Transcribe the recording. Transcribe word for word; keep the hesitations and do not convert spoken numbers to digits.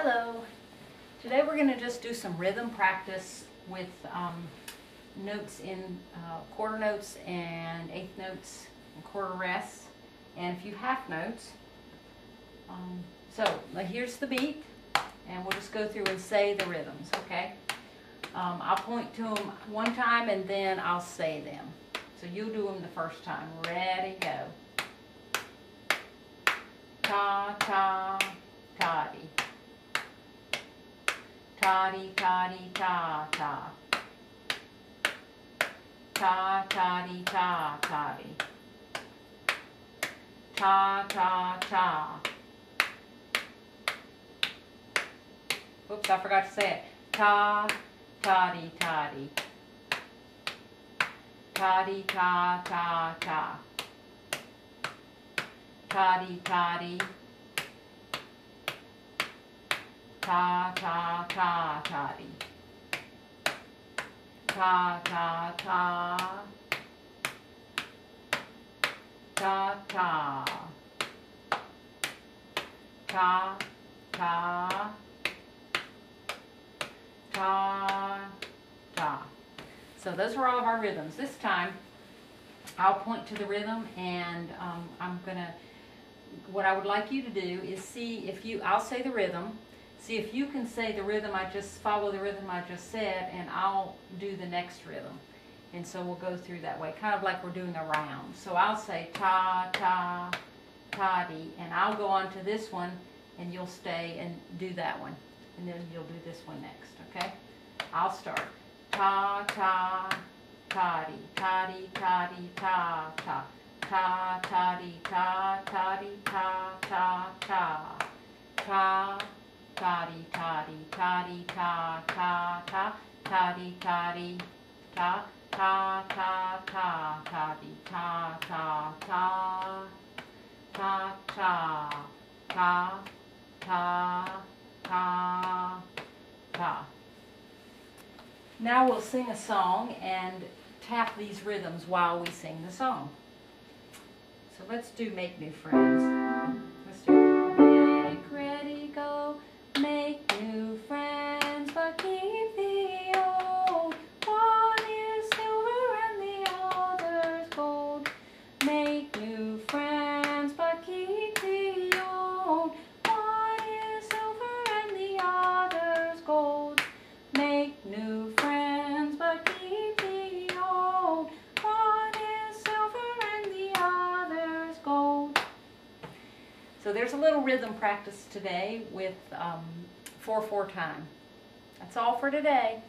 Hello! Today we're going to just do some rhythm practice with um, notes in uh, quarter notes and eighth notes and quarter rests and a few half notes. Um, so here's the beat and we'll just go through and say the rhythms, okay? Um, I'll point to them one time and then I'll say them. So you'll do them the first time. Ready, go. Ta, ta, toddy. Toddy, toddy, ta, ta. Ta, toddy, ta, toddy. Ta, ta, ta. Oops, I forgot to say it. Ta, toddy, toddy. Toddy, ta, ta, ta. Toddy, toddy. Ta, ta, ta, toddy. Ta, ta, ta. Ta, ta. Ta, ta. Ta, ta. So those are all of our rhythms. This time I'll point to the rhythm and um, I'm going to, what I would like you to do is see if you, I'll say the rhythm, see if you can say the rhythm I just, follow the rhythm I just said, and I'll do the next rhythm. And so we'll go through that way, kind of like we're doing a round. So I'll say ta, ta, toddy, and I'll go on to this one, and you'll stay and do that one. And then you'll do this one next, okay? I'll start. Ta, ta, toddy, toddy, toddy, ta, ta. Ta, toddy, ta, toddy, ta, ta, ta. Ta, toddy, toddy, toddy, ta, ta, ta. Toddy, toddy, ta, ta, ta, ta. Toddy, ta, ta, ta. Ta, ta, ta, ta, ta, ta. Now we'll sing a song and tap these rhythms while we sing the song. So let's do Make New Friends. Let's do Make Ready Go, make new friends, but keep the old. One is silver and the other's gold. Make new friends, but keep the old. One is silver and the other's gold. Make new friends, but keep the old. One is silver and the other's gold. So there's a little rhythm practice today with um, four four time. That's all for today.